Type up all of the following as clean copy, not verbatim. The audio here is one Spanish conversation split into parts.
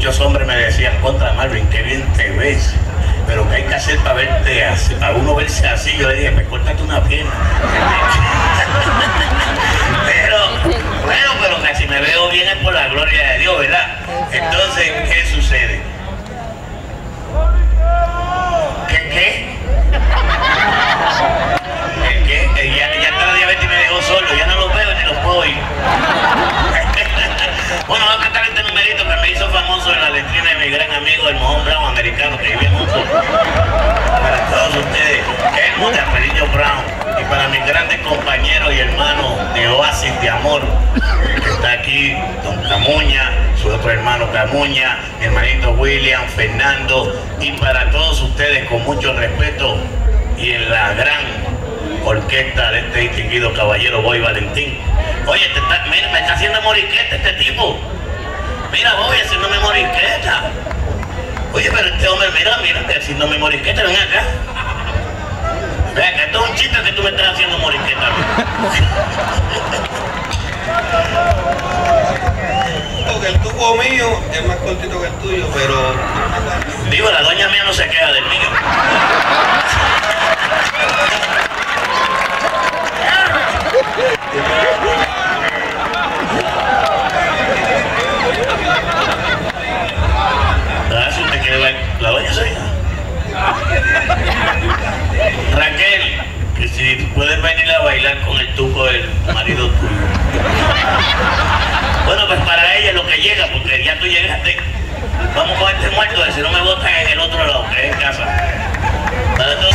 muchos hombres me decían, contra Marvin, qué bien te ves, pero ¿qué hay que hacer para verte así, para uno verse así? Yo le dije, pues córtate una pierna. pero que si me veo bien es por la gloria de Dios, ¿verdad? Entonces, ¿qué sucede? Ya está la diabetes y me dejó solo, ya no los veo ni los puedo ir. Bueno, voy a cantar este numerito que me hizo famoso en la letrina de mi gran amigo, el mojón Brown americano, que vive mucho para todos ustedes, el Rafaelillo Brown, y para mis grandes compañeros y hermanos de Oasis de Amor, que está aquí, don Camuña, su otro hermano Camuña, mi hermanito William Fernando, y para todos ustedes con mucho respeto y en la gran orquesta de este distinguido caballero Boy Valentín. Oye, mira, me está haciendo moriqueta este tipo. Mira, Boy, haciéndome moriqueta. Oye, pero este hombre, mira, está haciéndome moriqueta, ven acá. Ven acá, esto es un chiste que tú me estás haciendo moriqueta. Porque el tubo mío es más cortito que el tuyo, pero... Digo, la doña mía no se queja del mío. La doña soy yo. Raquel, que si puedes venir a bailar con el tubo del marido tuyo. Bueno, pues para ella lo que llega, porque ya tú llegaste. Vamos con este muerto, si no me botan en el otro lado, que es en casa. Para todos.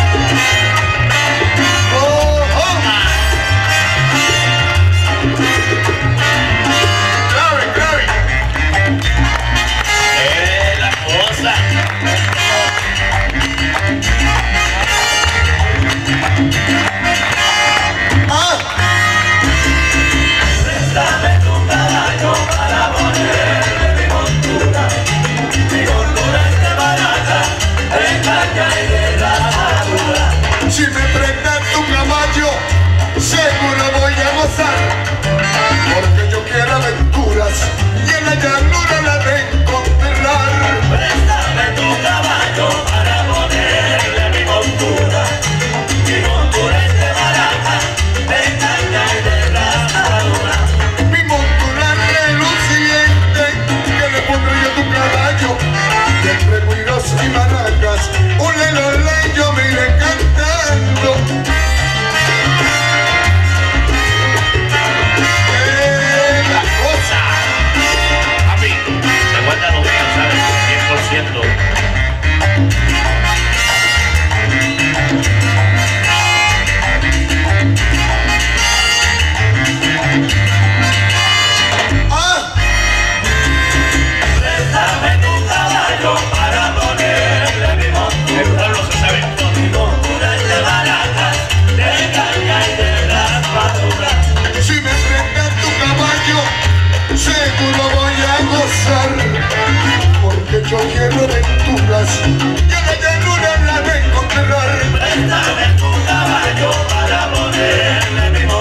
Porque yo quiero aventuras y en la llanura la de encontrar. Préstame tu caballo para ponerle mi montura. Mi montura es de baraja, de caña y de rajadura. Mi montura reluciente que le pondré yo a tu caballo. Y entre ruidos y maracas, un lelolé yo me iré cantando. Yo quiero aventuras y en la llanura la de encontrar. Préstame tu caballo para ponerle mi